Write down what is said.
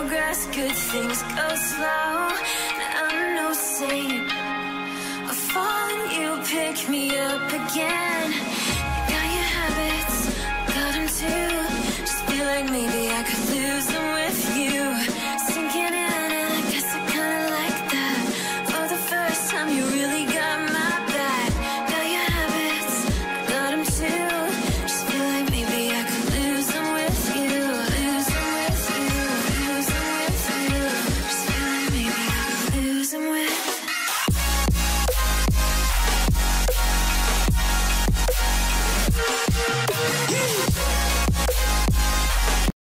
progress, good things go slow. I'm no saint, I fall and you pick me up again. You got your habits, got them too. Just feel like maybe I could lose them.